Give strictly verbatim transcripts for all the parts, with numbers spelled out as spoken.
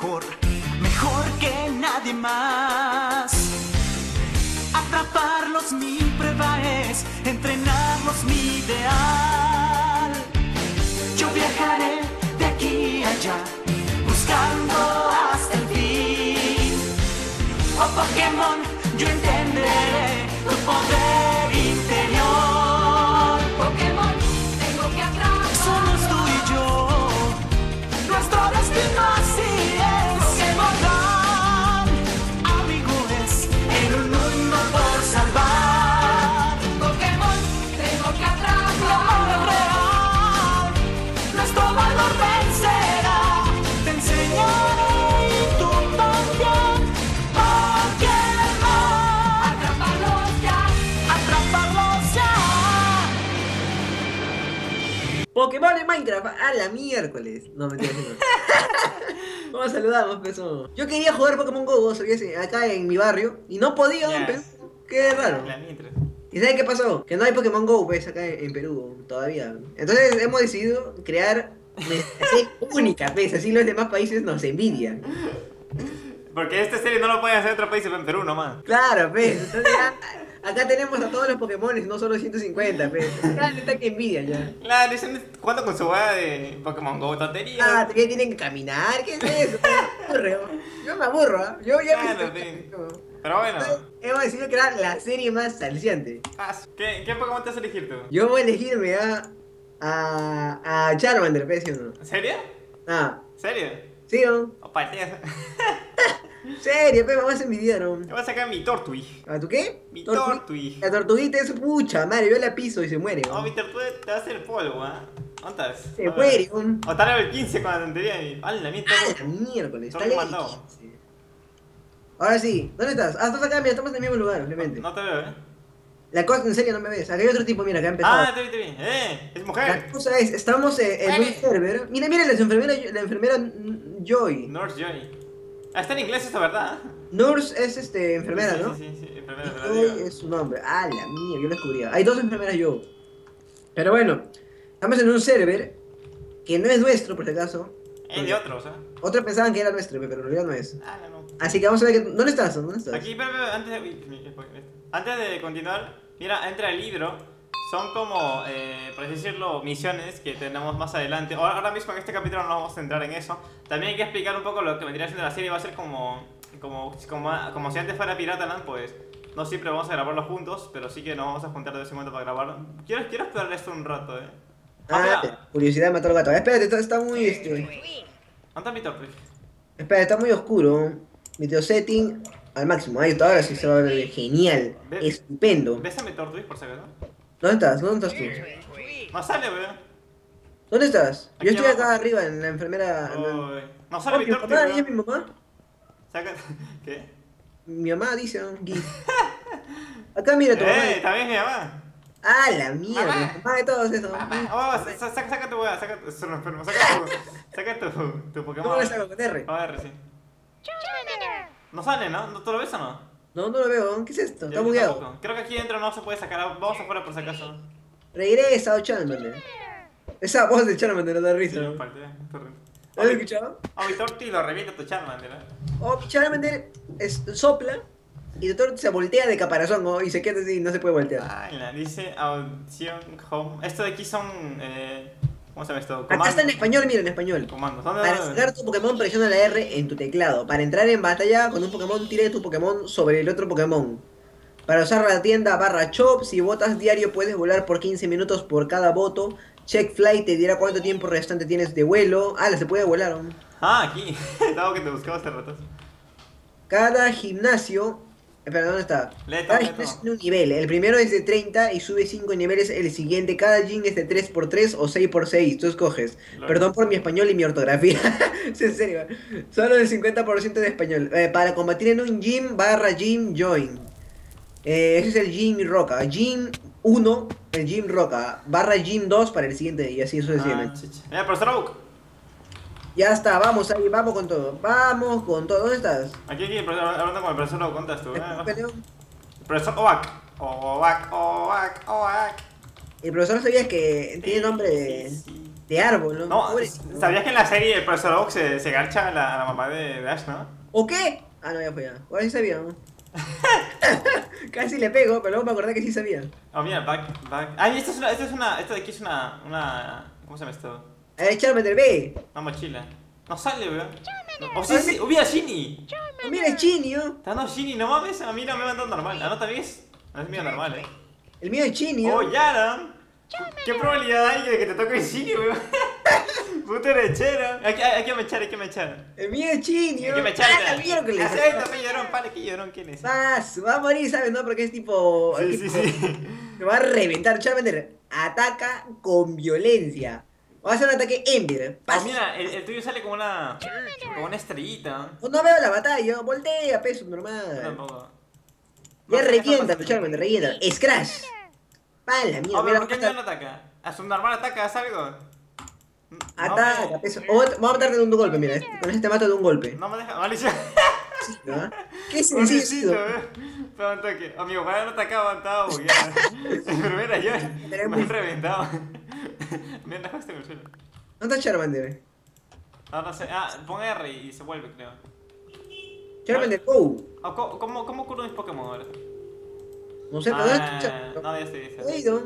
mejor, mejor que nadie más. Atraparlos mi prueba es, entrenarlos mi ideal. Yo viajaré de aquí a allá, buscando hasta el fin. Oh Pokémon, yo entenderé tu poder interior. Pokémon, tengo que atrapar. Somos tú y yo, nuestro destino así es. Pokémon, amigos, en un mundo por salvar. Pokémon, tengo que atrapar. Lo malo real, nuestro valor vencerá. Te enseñaré y tú también. Pokémon, atraparlos ya, atraparlos ya. Pokémon en Minecraft, a la miércoles. No, mentira, no. ¿Cómo saludamos, peso? Yo quería jugar Pokémon Go, ¿sabías? Acá en mi barrio. Y no podía, yes. Pues, qué raro. ¿Y sabes qué pasó? Que no hay Pokémon Go, pues, acá en Perú, todavía. Entonces hemos decidido crear así única, pues, así los demás países nos envidian. Porque esta serie no lo pueden hacer en otro país, pero en Perú nomás. Claro, pues, entonces ya, acá tenemos a todos los Pokémones, no solo ciento cincuenta, pues. Claro, está que envidia ya. Claro, ¿cuánto con su hueá de Pokémon GO? Tontería. Ah, todavía tienen que caminar, ¿qué es eso? Me aburro. Yo me aburro, ¿eh? Yo ya me Claro, sí. aburro. Pero bueno. Entonces, hemos decidido que era la serie más salciante. Ah, ¿qué, ¿Qué Pokémon te vas a elegir tú? Yo voy a elegirme a... a... a Charmander, pues, ¿sí o no? ¿Serio? Ah. ¿Serio? Sí, ¿no? O patea. Serio, pero me vas a envidiar, ¿no? Te vas a sacar mi Tortui. ¿A tu qué? Mi Tortui. Tortui. La tortuguita es pucha, madre, yo la piso y se muere. No, oh, mi tortuga te va a hacer polvo, ¿ah? ¿Eh? ¿Dónde estás? Se muere, un... O tal vez el quince cuando te enteré. ¡Ah, la mierda! ¡Ah, miércoles! Está lejos. Ahora sí, ¿dónde estás? Ah, estás acá, mira, estamos en el mismo lugar, obviamente. No te veo, ¿eh? La cosa, en serio, no me ves. Acá hay otro tipo, mira, acá ha empezado. Ah, te vi, te vi. ¡Eh! ¡Es mujer! La cosa es, estamos eh, en un server. Mira, mira, la enfermera, la enfermera Joy. Nurse Joy. Ah, está en inglés esta, ¿verdad? Nurse es este, enfermera, sí, ¿no? Sí, sí, sí, enfermera. Y Joy es su nombre. Ah, la mía, yo lo descubría. Hay dos enfermeras Joy. Pero bueno, estamos en un server que no es nuestro, por si acaso. Es de otros, ¿eh? Otros pensaban que era nuestro, pero en realidad no es. Ah, no. Así que vamos a ver que... ¿Dónde estás? ¿Dónde estás? Aquí, pero, pero antes de... Antes de continuar, mira, entra el libro. Son como, eh, por así decirlo, misiones que tenemos más adelante. Ahora mismo en este capítulo no nos vamos a centrar en eso. También hay que explicar un poco lo que vendría siendo la serie. Va a ser como, como, como, como si antes fuera Pirataland, pues no siempre vamos a grabarlo juntos, pero sí que nos vamos a juntar de vez en cuando para grabarlo. Quiero, quiero esperar esto un rato, eh. Ah, ah curiosidad mató al gato. Espérate, está, está muy... Este... ¿Dónde está mi torpe? Espera, está muy oscuro. Mi tío setting al máximo. Ahí está, ahora sí se va a ver genial. Be Estupendo. ¿Ves a mi torpe por si acaso? ¿Dónde estás? ¿Dónde estás tú? No sale, weón. ¿Dónde estás? Aquí yo estoy abajo. Acá arriba, en la enfermera... Oh, en... No sale, oh, mi torpe. ¿Mi papá? ¿Y mi mamá? Saca... ¿Qué? Mi mamá dice... Acá mira tu eh, mamá. Eh, también mi mamá. Ah, la mierda. Mamá, mamá de todos esos. Mamá. Oh, saca, saca tu weá, saca, saca, saca tu... Saca tu, tu Pokémon. ¿Cómo lo saco? ¿Con R? Con R, sí. No sale, ¿no? ¿Tú lo ves o no? No, no lo veo. ¿Qué es esto? Está bugueado. Creo que aquí dentro no se puede sacar. Vamos afuera por si acaso. Regresa, o Charmander. Esa voz de Charmander no da risa. ¿Lo has escuchado? Oh, mi Torti lo revienta tu Charmander. Oh, Charmander sopla y tu Torti se voltea de caparazón, ¿no? Y se queda así, no se puede voltear. Ah, la dice Audición Home. Esto de aquí son... Eh... ¿Cómo se llama esto? Comandos. Acá está en español, mira, en español. Comandos. ¿Dónde, para dónde, sacar dónde? Tu Pokémon presiona la R en tu teclado. Para entrar en batalla con un Pokémon, tire tu Pokémon sobre el otro Pokémon. Para usar la tienda barra shop, si votas diario puedes volar por quince minutos por cada voto. Check flight te dirá cuánto tiempo restante tienes de vuelo. Ah, la se puede volar. ¿No? Ah, aquí. Estaba que te buscaba hace rato. Cada gimnasio... Espera, ¿dónde está? Leto, cada leto. Gimnasio tiene un nivel. El primero es de treinta y sube cinco niveles el siguiente. Cada gym es de tres por tres o seis por seis. Tú escoges. Lo Perdón es. Por mi español y mi ortografía. Es en serio. Solo el cincuenta por ciento de español. Eh, para combatir en un gym, barra gym, join. Eh, ese es el gym roca. Gym uno, el gym roca. Barra gym dos para el siguiente. Y así sucesivamente. Ah, ya está, vamos ahí, vamos con todo. Vamos con todo, ¿dónde estás? Aquí, aquí, hablando con el profesor, lo contas tú. El profesor Oak. Oak, Oak, Oak. El profesor, ¿sabías que tiene nombre de... de árbol, ¿no? No, pobrecito. ¿Sabías que en la serie el profesor Oak se, se garcha a la, la mamá de, de Ash, no? ¿O qué? Ah, no, ya fue ya. Ahora sí sabía, ¿no? Casi le pego, pero luego me acordé que sí sabía. Oh, mira, back, back. Ay, esta es una, esta es una, esta de aquí es una, una... ¿Cómo se llama esto? Eh, Charmander, ve. Una mochila. No sale, weón. Oh, sí, sí, hubiera Shiny. Oh, mira, es Shiny, ¿no? Está dando Shiny, no mames, a mí no me mandan normal. Ah, no, también es... No es mío normal, eh. El mío es Shiny, ¿no? Oh, Yara. ¿Qué probabilidad hay de que te toque Shiny, weón? Puta lechera. Hay, hay, hay que mechar, hay que mechar. El mío es Shiny. Hay que mechar. Ah, mira lo que le hice. Acepta, me llorón, pale, que llorón, ¿quién es? Vas, va a morir, ¿sabes? No, porque es tipo... Sí, tipo, sí, sí. Me va a reventar. Charmander ataca con violencia. Va a hacer un ataque envidia. Ah, mira, el, el tuyo sale como una... Como una estrellita. Pues no veo la batalla, voltea, peso, normal. Tampoco. Ya revienta, Charmander, revienta. Scratch. Pala, mierda. A ver, ¿por qué no ataca? ¿A su normal ataca? ¿Haz algo? Ataca, no, peso. O, vamos a matarte de un golpe, mira. Con este mato de un golpe. No me deja, malicia. Sí, ¿no? Qué sencillo. Pero un toque. Amigo, para no atacaba, estaba bugueado. En primera yo me he reventado. Me han dejado este persona. ¿Dónde está Charmander? Ah, no sé. Ah, pon R y se vuelve, creo. Charmander, go. Oh, ¿Cómo, cómo curo mis Pokémon ahora? No sé, pero ¿dónde está Charmander? No, ya estoy, ya estoy.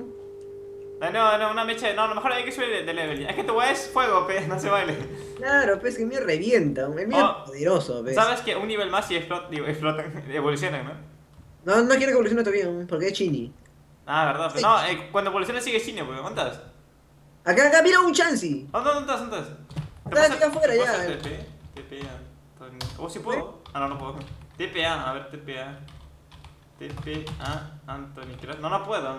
No, no, una mecha. No, a lo mejor hay que subir de level. Es que tu weá es fuego, pez, no se vale. Claro, pez, que el mío revienta. El mío es poderoso, pez. Sabes que un nivel más y explotan, evolucionan, ¿no? No, no quiero que evolucione todavía, porque es Shiny. Ah, verdad, pero no, eh, cuando evoluciona sigue Shiny, pues, ¿cuántas? Acá, acá, mira un Chansey. ¿Dónde estás? ¿Dónde estás? Está acá afuera ya. T P, T P A. ¿O si puedo? Ah, no, no puedo. T P A, a ver, T P A. T P A, Anthony. No, no puedo.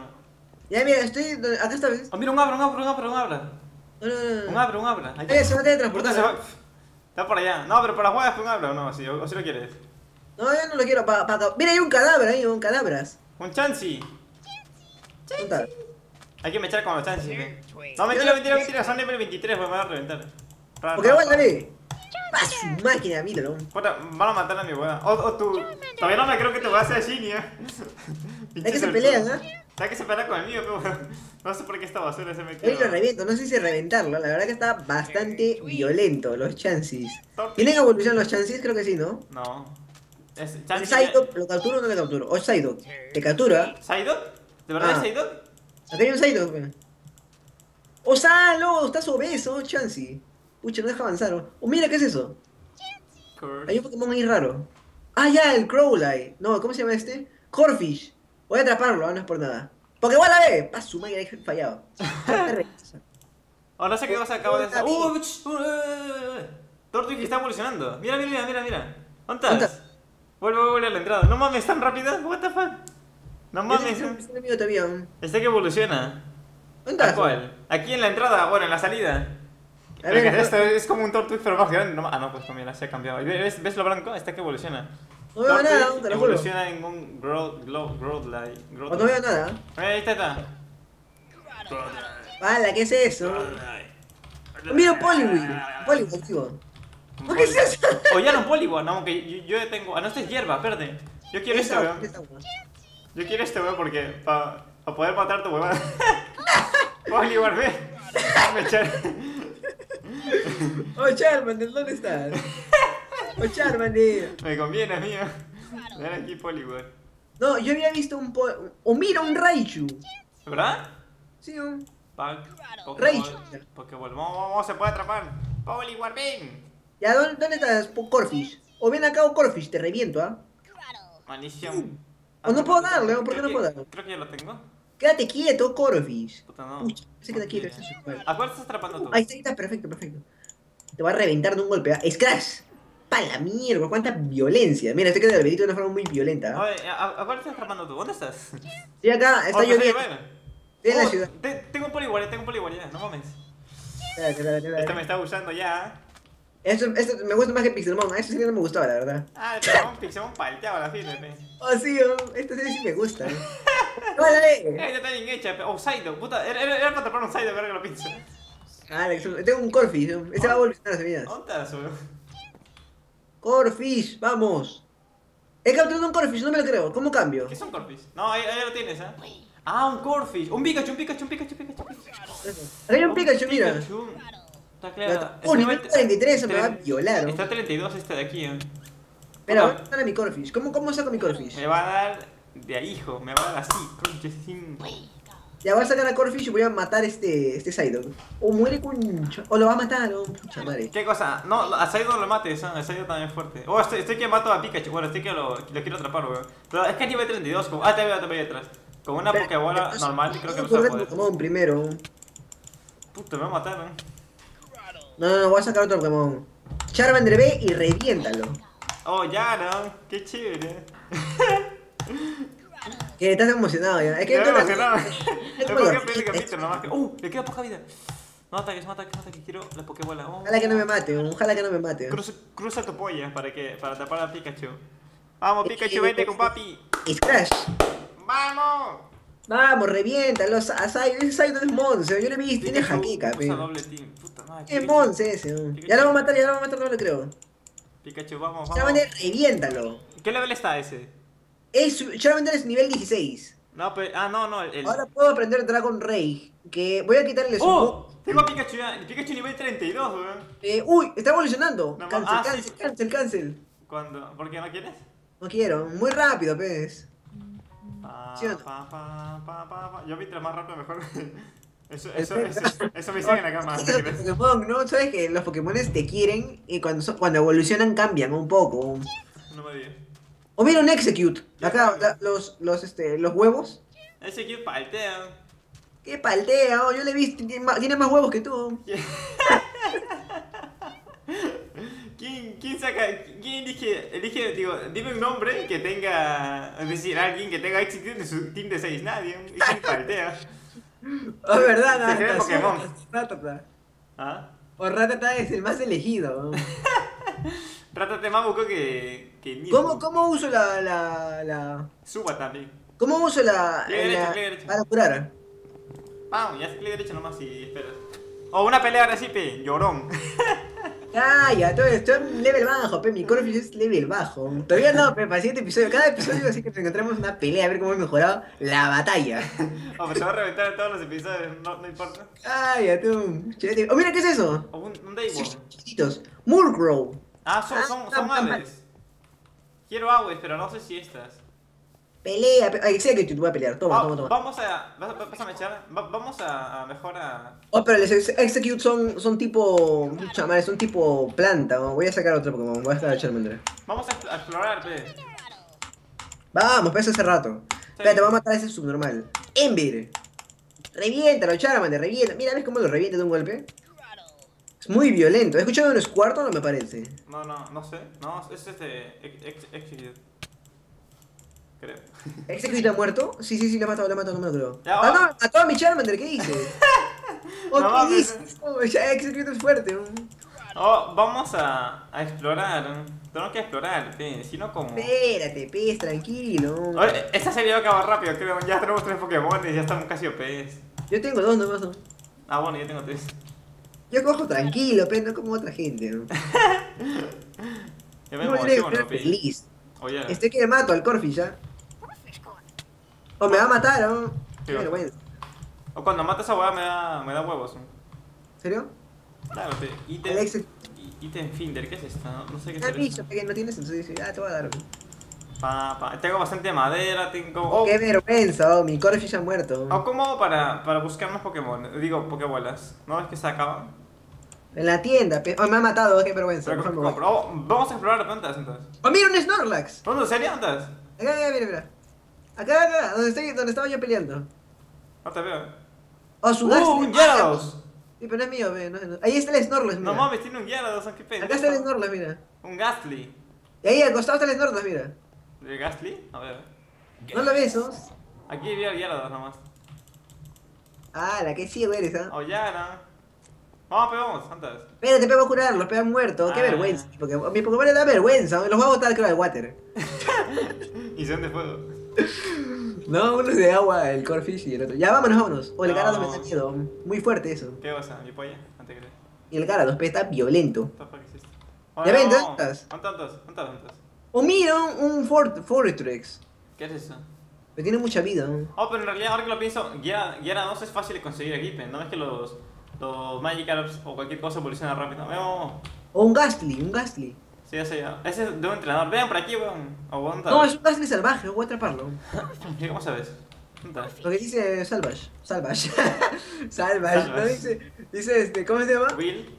Ya, mira, estoy acá esta vez. Oh, mira, un Abra, un Abra, un Abra, un Abra. No, no, no, no. Un Abra, un Abra. Ahí está. Eh, se va a teletransportar. Va... Está por allá. No, pero para jugar es un Abra o no, si, o, o si lo quieres. No, yo no lo quiero. Pa, pa, mira, hay un cadáver ahí, un cadabras. Un Chansey. Chansey. Chansey. Hay que mechar con los Chansey. No, mentira, mentira, mentira. Son nivel veintitrés, pues me van a reventar. Rara, porque igual, dale. Pa' su máquina, míralo. Van a matar a mi weá. O, o tú. Todavía no me creo que te vas a hacer Shiny, eh. Es que se pelean, ¿eh? Está que se pelea con el mío, pero no sé por qué esta basura se me quedó. Yo lo reviento, no sé si reventarlo, la verdad que está bastante violento los Chanseys. ¿Tienen evolución los Chanseys? Creo que sí, ¿no? No. ¿Saidon lo capturo o no le capturo? ¿O Saidon? ¿Te captura? ¿Saidon? ¿De verdad es Saidon? ¿Ha tenido un Saidon? ¡Oh, salo! ¡Estás obeso, Chansey! Pucha, no deja avanzar. ¡Oh, mira, qué es eso! Hay un Pokémon ahí raro. ¡Ah, ya! El Crowley. No, ¿cómo se llama este? Corphish. Voy a atraparlo, no es por nada. Porque igual la ve. Pa' su máquina, he fallado. Ahora sé que vas a acabar de... ¡Uh! Tortuga está evolucionando. Mira, mira, mira, mira. ¿Dónde estás? Vuelve, vuelve a la entrada. No mames, tan rápida. What the fuck. No mames. Este que evoluciona. ¿Dónde estás? ¿Cuál? Aquí en la entrada, bueno, en la salida. Esto es como un Tortuga pero más grande. Ah, no, pues mira, se ha cambiado. ¿Ves lo blanco? Este que evoluciona. No veo nada, te lo juro. Evoluciona en un Growlite. No veo nada. Ahí está, está. Vale, ¿qué es eso? Mira, PoliWare. PoliWare, tío. ¿Qué es eso? O ya no PoliWare, no, que yo ya tengo. Ah, no, esto es hierba, verde. Yo quiero este, weón. Yo quiero este, weón, porque para poder matar tu huevada. PoliWare, ve. Oh, Charmander, ¿dónde estás? ¡Oh, Charmander! Me conviene, amigo. Ven aquí, PoliWare. No, yo había visto un po... ¡O oh, mira, un Raichu! ¿Verdad? Sí, un... Pac, Raichu. Pokéball. Vamos, vamos, se puede atrapar. PoliWare, ven. Ya, ¿dónde, dónde estás, Corphish? O ven acá o Corphish, te reviento, ¿ah? ¿Eh? Maldición. Uh, ah, o no puedo darle, ¿por qué no puedo darle? Creo que ya lo tengo. Quédate quieto, Corphish. Puta, no. Uy, se queda quieto. ¿A cuál estás atrapando tú? Uh, ahí está, ahí está, perfecto, perfecto. Te va a reventar de un golpe, ¿ah? ¿Eh? ¡Scratch! ¡Pala mierda! ¡Cuánta violencia! Mira, estoy quedando el velito de una forma muy violenta. Oye, ¿a, ¿a cuál estás atrapando tú? ¿Dónde estás? Sí, acá, está lloviendo. Estoy en la ciudad. Te, tengo un PoliWare, tengo un PoliWare ya, no mames. Esto me está gustando ya. Esto, esto me gusta más que Pixelmon, a esto sí que no me gustaba, la verdad. Ah, el Pixelmon palteaba la fila, pe. Oh, sí, oh, esto sí me gusta. ¡Vale! Eh, ya está bien hecha, pe. Oh, Saidon, puta, era, era para atrapar un Saidon, pero que lo pincho. Ah, tengo un Corphish, este va a evolucionar a semillas. ¿Dónde estás, bro? Corphish, vamos. He capturado un Corphish, no me lo creo. ¿Cómo cambio? ¿Qué es un Corphish? No, ahí, ahí lo tienes, ¿eh? Ah, un Corphish. Un Pikachu, un Pikachu, un Pikachu, un Pikachu. Pikachu. Acá hay un Pikachu, mira. Pikachu. Está claro. Oh, nivel cuarenta y tres, se me va a violar. Está treinta y dos este de aquí, eh. Espera, voy a matar a mi Corphish. ¿Cómo, ¿Cómo saco mi Corphish? Me va a dar de ahí, hijo. Me va a dar así, conche, sin... Ya voy a sacar a Corphish y voy a matar este, este Saidon. O muere con... O lo va a matar, o... Pucha madre. ¿Qué cosa? No, a Saidon lo mates, ¿eh? A Saidon también es fuerte. Oh, estoy, estoy que mato a Pikachu. Bueno, estoy que lo, lo quiero atrapar, weón. Pero es que es nivel treinta y dos, como... Ah, te voy a tomar detrás. Con una Pokébola normal, no, creo que no se va a poder. Pokémon primero. Puta, me va a matar, weón. No, no, no, voy a sacar otro Pokémon. Charmander ve y reviéntalo. Oh, ya, no. Qué chévere. Que estás emocionado ya. Es que estoy emocionado. Es que capítulo, nomás que... Uh, le queda poca vida. No ataques, no ataques, no ataques. Quiero la Pokébola. Oh. Ojalá que no me mate, ojalá que no me mate. Cruza, cruza tu polla para que para tapar a Pikachu. Vamos, Pikachu, vente con papi. Es Crash. ¡Vamos! Vamos, reviéntalo. Ese Saidon es Monce. Yo le vi, tiene jaquica, pe. Es Monce ese. Ya lo vamos a matar, ya lo vamos a matar, no lo creo. Pikachu, vamos, vamos. Charmander, reviéntalo. ¿Qué level está ese? Charmander es nivel dieciséis. No, pero... Ah, no, no. El... Ahora puedo aprender Dragon Ray. Que voy a quitarle su... ¡Oh! Tengo a Pikachu ya. El Pikachu nivel treinta y dos, weón. Eh, ¡Uy! Está evolucionando. No, cancel, ah, cancel, sí. cancel, cancel. ¿Cuándo? ¿Por qué no quieres? No quiero. Muy rápido, pez. Pa, ¿sí o no? pa, pa, pa, pa, pa. Yo mientras más rápido mejor. Eso, eso, eso, eso, eso me dicen en la cama. Pokémon, ¿no? Sabes que los Pokémones te quieren y cuando, so, cuando evolucionan cambian un poco. No me digas. O mira un Exeggcute. Acá, la, los, los, este, los huevos. Exeggcute paltea. ¿Qué paltea? Oh, yo le vi, tiene más huevos que tú. ¿Quién, quién saca? ¿Quién elige? Elige, digo, dime un nombre que tenga, es decir, alguien que tenga Exeggcute en su team de seis. Nadie. Exeggcute paltea. Oh, verdad, no. Se cree Pokémon. Ratata. ¿Ah? O Ratata es el más elegido. Ratata más buscó que... que ni ¿Cómo, ¿Cómo uso la, la, la...? Suba también. ¿Cómo uso la...? Clic derecho, clic derecho. Para curar. Vamos, ya clic derecho nomás y esperas. O oh, una pelea recipe, llorón. Ah, ya, todo estoy en level bajo, pe. Mi Corphish es level bajo. Todavía no, pe, para el siguiente episodio. Cada episodio así que nos encontramos una pelea, a ver cómo he mejorado la batalla. Oh, pero se va a reventar en todos los episodios, no, no importa. Ah, ya, tú. Oh, mira, ¿qué es eso? Oh, un, un Dayball. Chiquitos. Murgrow. Ah, son, son, son aves. Quiero aves, pero no sé si estas. Pelea, pe ay, sé que tú vas a pelear, toma, oh, toma, toma. Vamos a... ¿Vas a, vas a mechar? Va, vamos a, a mejor a... Oh, pero los Exeggcute son, son tipo... Chamales, son tipo planta, ¿no? Voy a sacar otro Pokémon, voy a sacar a Charmander. Vamos a, a explorar, pe. Vamos, pe, eso hace rato. Sí. Espérate, vamos a matar a ese subnormal. Envir. Reviéntalo, Charmander, revienta. Mira, ¿ves cómo lo revienta de un golpe? Es muy violento. ¿He escuchado unos cuartos o no me parece? No, no, no sé. No, es este... Exeggcute. Creo. ¿Exeggcute ha muerto? Sí, sí, sí, lo ha matado, lo ha matado, no me lo creo. Ya, ah, no, mató a mi Charmander, ¿qué hice? ¿O no, qué hice? No, Exeggcute es fuerte. Oh, vamos a, a explorar. Tenemos que explorar, pe, si no como... Espérate, pez, tranquilo. Oye, esta serie va a acabar rápido, creo. Ya tenemos tres Pokémones, ya estamos casi O Pes. Yo tengo dos nomás, ¿no? Ah, bueno, yo tengo tres. Yo cojo tranquilo, pe, no como otra gente, ¿no? Yo me emociono, pe. Feliz. Oh, yeah. Este que le mato al Corphish ya. O me va a matar, o... Qué vergüenza. O cuando mata esa hueá me da, me da huevos. ¿Serio? Claro, pero... Ítem... Ítem Finder, ¿qué es esta? No, no sé qué es esto. Bicho, que no tienes, entonces dice, ah, te voy a dar. Pa, pa. Tengo bastante madera, tengo... Oh. Qué vergüenza, oh, mi Corphish ya ha muerto. O cómo para, para buscar más Pokémon, digo, Pokébolas. ¿No ves que se acaban? En la tienda, pe... Oh, me ha matado, qué vergüenza. Pero, ¿cómo, cómo, oh, vamos a explorar plantas entonces. Oh, mira un Snorlax. ¿Dónde? ¿En serio? ¿Dónde estás? Acá, acá, mira, mira. Acá, acá, donde, estoy, donde estaba yo peleando. No te veo. Oh, su Gastly. ¡Uh, un Gyarados! Sí, pero no es mío, ve. No, no. Ahí está el Snorlax, mira. No mames, tiene un Gyarados, qué pena. Acá está el Snorlax, mira. Un Gastly. Y ahí al costado está el Snorlax, mira. ¿El Gastly? A ver. ¿No lo ves, vos? Aquí vi al Gyarados nomás. Ah, la que ciego eres, ¿ah? ¿Eh? Oh, ya, no. Vamos, pegamos, antes. Espérate, pego a curar, los pegan muertos, qué ah. vergüenza. Porque mi Pokémon le da vergüenza, los voy a botar creo al water. Y son de fuego. No, uno es de agua, el Corphish y el otro. Ya vámonos, vámonos. O el no. Gyarados me está miedo. Muy fuerte eso. ¿Qué pasa? ¿Mi polla? No te crees. Y el Gyarados está violento. ¿Qué es esto? Oh, ¿Ya no, ven? No, ¿Dónde estás? ¿Dónde estás? ¿Dónde estás? O mira un Forretress. ¿Qué es eso? Pero tiene mucha vida. Oh, pero en realidad ahora que lo pienso, Gyarados es fácil de conseguir aquí, pero no es que los. los Magikarps o cualquier cosa evoluciona rápido. ¡Vamos! O un Gastly, un Gastly. Sí, ese ya. Ese es de un entrenador. Vean por aquí, weón. Aguanta. No, es un Gastly salvaje, voy a atraparlo. ¿Y cómo sabes? Lo que dice Salvage. Salvage. Salvage. Salvage. ¿No? Dice, dice este, ¿cómo se llama? Will.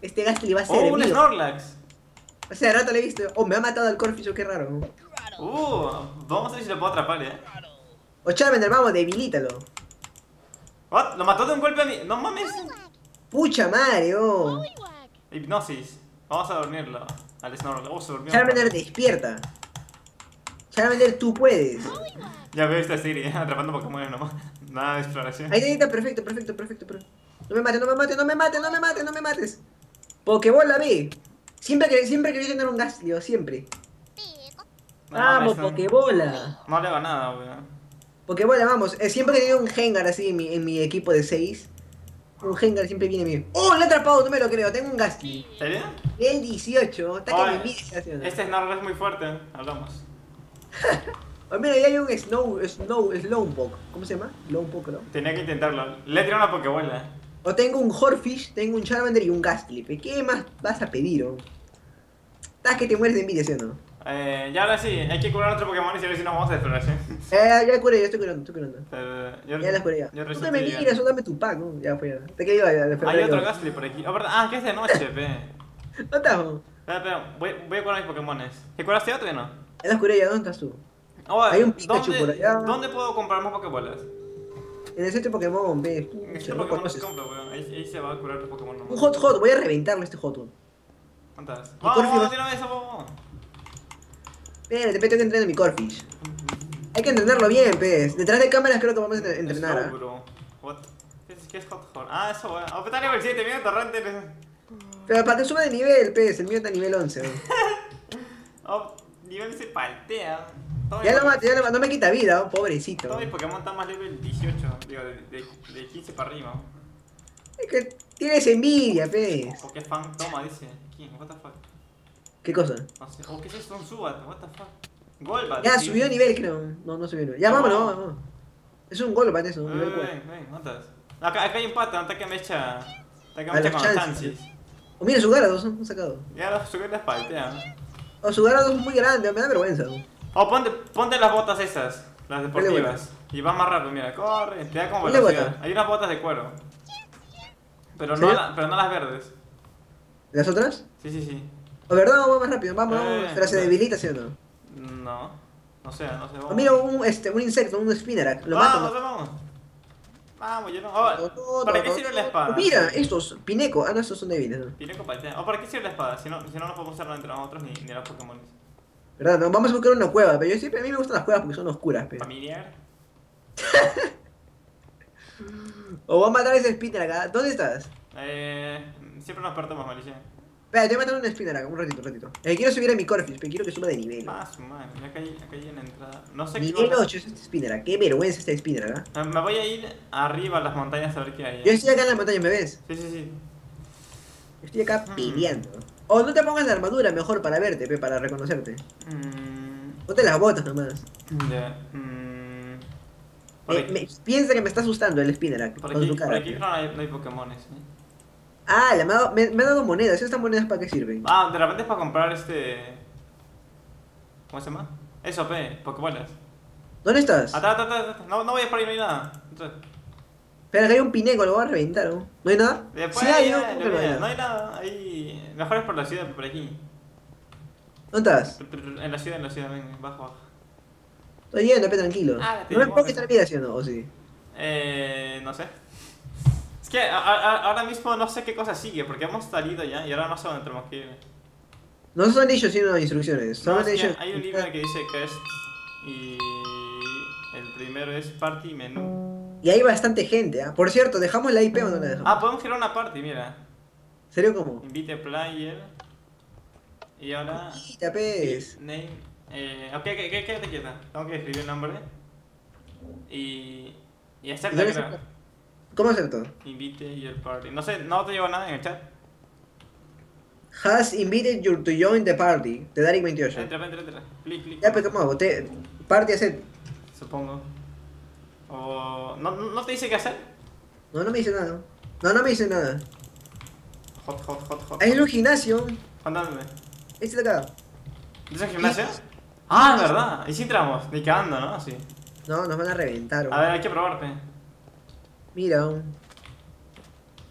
Este Gastly va a ser. ¡Oh, un Snorlax! Hace rato le he visto. Oh, me ha matado el Corphish, qué raro. Uh, vamos a ver si lo puedo atrapar, eh. O Charmander, vamos, debilítalo. What? Lo mató de un golpe a mí. No mames. Pucha Mario. Hipnosis. Vamos a dormirlo. Al Snorlax. Oh, se durmió. Charmander, despierta. Charmander, tú puedes. Ya veo esta serie, atrapando Pokémon nomás. Nada de exploración. Ahí está, perfecto, perfecto, perfecto, perfecto. No me mates, no me mates, no me mates, no me mates, no me mates. Pokébola B. Siempre que siempre quería tener un gas, tío, siempre. No, vamos, no, Pokébola. No le hago nada, weón. Pokébola, vamos. Eh, siempre que tenía un Gengar así en mi, en mi equipo de seis. Un Gengar siempre viene bien. ¡Oh! Lo he atrapado, no me lo creo, tengo un Gastly. ¿Sería? El dieciocho, está oh, que me pide. Este Snorlax es muy fuerte, ¿eh? Hablamos. Oh, mira, ya hay un Snow, Snow, Slowpoke. ¿Cómo se llama? Slowpoke, ¿no? Tenía que intentarlo. Le he tirado una Pokébola. O tengo un Corphish, tengo un Charmander y un Gastly. ¿Qué más vas a pedir, oh? Estás que te mueres de envidia, ¿sí o no? Eh, ya ahora sí, hay que curar otro Pokémon y si no vamos a exploración. Eh, ya curé, yo estoy curando, estoy curando. Yo, ya las curé ya. Yo tú me miras, dame tu pack, ¿no? Ya fue ya. Te quedo ya, después. Hay otro Gastly por aquí. Oh, ah, que es de noche, pe. ¿Dónde estás? Espera, espera, voy, voy a curar mis Pokémones. ¿Te curaste otro o no? Ya las curé ya, ¿dónde estás tú? Oh, hay un Pikachu por allá. ¿Dónde puedo comprar más Pokébolas? En el centro Pokémon, ve. Este no Pokémon no se compra, weón. Ahí, ahí se va a curar tu Pokémon nomás. Un hot hot, voy a reventarlo este hot hot. ¿Cuántas? ¡Vamos, vamos, tírame eso, vamos! Espera, te tengo que entrenar a mi Corphish. Hay que entrenarlo bien, pez. Detrás de cámaras creo que vamos a entrenar. ¿Qué es HotHorn? Ah, eso, weón. Ah, está nivel siete, mira, torrente. Pero para que suba de nivel, pez. El mío está a nivel once, weón. Oh, nivel se paltea. Ya lo mato, ya lo mato. No me quita vida, oh, pobrecito. Todos mis Pokémon están más level dieciocho, digo, de, de, de quince para arriba. Es que tienes envidia, pez. Porque es fan, toma, dice. ¿Quién? ¿What the fuck? ¿Qué cosa? No sé. Oh, ¿qué es esto? Un Subat, what the fuck. Golbat. Ya, tío, subió nivel, creo. No, no subió nivel. Ya, no, vámonos, no. vámonos. Es un Golbat eso. Ven, ven, ven, ¿cuántas? Acá, acá hay un pata, ataque mecha. Ataque mecha con Chansey. Oh, mira, su Gyarados, han sacado. Ya, los su Gyarados paltean. Oh, su Gyarados es muy grande, me da vergüenza. Oh, ponte, ponte las botas esas, las deportivas. Y vas más rápido, mira, corre, te da como velocidad. Hay unas botas de cuero. Pero no, la, pero no las verdes. ¿Las otras? Sí, sí, sí. O verdad, vamos más rápido, vamos, eh, vamos. Pero se debilita, ¿sí o no? No, no sé, no sé. Vamos. Mira, un, este, un insecto, un Spinarak, lo vamos, mato. Vamos, vamos. Vamos, yo no. Oh, ¿para qué sirve la espada? Oh, mira, estos, Pineco. Ah, no, estos son débiles, ¿no? Pineco, patea. Oh, ¿para qué sirve la espada? Si no, si no nos podemos usar entre nosotros ni, ni los Pokémon. Verdad, no, vamos a buscar una cueva, pero yo siempre, a mí me gustan las cuevas porque son oscuras, pero. Familiar. O voy a matar a ese Spinarak. ¿Dónde estás? Eh, siempre nos perdemos, Malicia. Espera, te voy a matar un Spinarak, un ratito, un ratito. Eh, quiero subir a mi Corphish, pero quiero que suba de nivel. Ah, su madre, ya caí, ya caí en la entrada. No sé qué. Nivel ocho es este Spinarak, qué vergüenza este Spinarak, ¿eh? Me voy a ir arriba a las montañas a ver qué hay, ¿eh? Yo estoy acá en las montañas, ¿me ves? Sí, sí, sí. Estoy acá mm. pidiendo. O no te pongas la armadura mejor para verte, pe, para reconocerte. Mm. Ponte las botas nomás. Yeah. Mm. Eh, me, piensa que me está asustando el Spinarak. Por aquí, por aquí no hay, no hay Pokémones, ¿eh? Ah, la me, ha dado, me, me ha dado monedas. ¿Estas monedas para qué sirven? Ah, de repente es para comprar este... ¿Cómo se llama? Eso, pe, Pokébolas. ¿Dónde estás? Atrás, atrás, atrás. No, no voy a parar, no hay nada. Espera, que hay un Pineco, lo voy a reventar, ¿no? ¿No hay nada? Después, sí, hay, ya, no, no, hay no hay nada. Hay... Mejor es por la ciudad, por aquí. ¿Dónde estás? En la ciudad, en la ciudad, ven, bajo, bajo. Estoy yendo, pe, tranquilo. Ah, no me puedo quitar vida, ¿sí o no? ¿O sí? Eh... no sé. Es que a, a, ahora mismo no sé qué cosa sigue, porque hemos salido ya y ahora no sé dónde tenemos que ir. No son ellos, sino instrucciones. No, ellos... Hay un libro que dice que es... y... el primero es Party Menú. Y hay bastante gente, ¿ah? ¿Eh? Por cierto, ¿dejamos la I P o no la dejamos? Ah, podemos crear una party, mira. ¿Serio cómo? Invite player... Y ahora... ¡Quita, pez! Name... Eh... Ok, okay quédate quieta. Tengo que escribir el nombre. Y... y acepta, creo. ¿Cómo acepto? Invite your party. No sé, no te llevo nada en el chat. Has invited you to join the party. Te daré veintiocho. Entra, entra, entra. Clic, clic. Ya, pero ¿cómo hago? Te... Party accept. Supongo. O... ¿No, ¿No te dice qué hacer? No, no me dice nada. No, no me dice nada. Hot, hot, hot, hot. Hay un gimnasio. Andame. Este de acá. ¿Es el gimnasio? ¿Sí? Ah, es verdad. Y si entramos, ni cagando, ¿no? Sí. No, nos van a reventar. Bro. A ver, hay que probarte. Mira.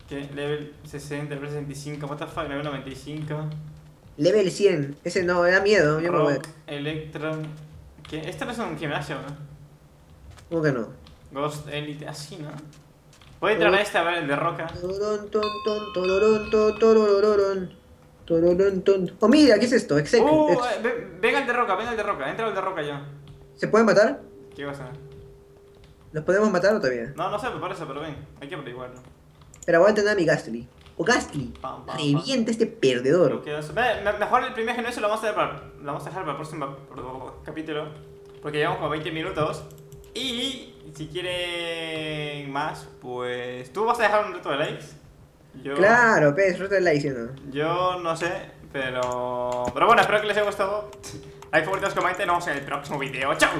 ¿Qué? Level sesenta, level sesenta y cinco, what the fuck, level noventa y cinco. Level cien, ese no, da miedo, yo me voy. Electro... ¿Qué? Este no es un gimnasio, ¿no? ¿Cómo que no? Ghost Elite, así, ¿no? Voy a entrar a este, a ver, el de roca. Oh, mira, ¿qué es esto? Exeggcute. Venga el de roca, venga el de roca, entra el de roca yo. ¿Se pueden matar? ¿Qué pasa? ¿Los podemos matar o todavía? No, no sé, me parece, pero ven, hay que averiguarlo. Pero voy a tener a mi Gastly. O Gastly, revienta este perdedor. Mejor el primer gimnasio lo vamos a dejar para, lo vamos a dejar para el próximo capítulo. Porque llevamos como veinte minutos. Y si quieren más, pues... ¿Tú vas a dejar un reto de likes? Yo... Claro, pues, reto de likes, ¿no? Yo no sé, pero... Pero bueno, espero que les haya gustado. Like, favoritos, comenten, nos vemos en el próximo video. ¡Chao!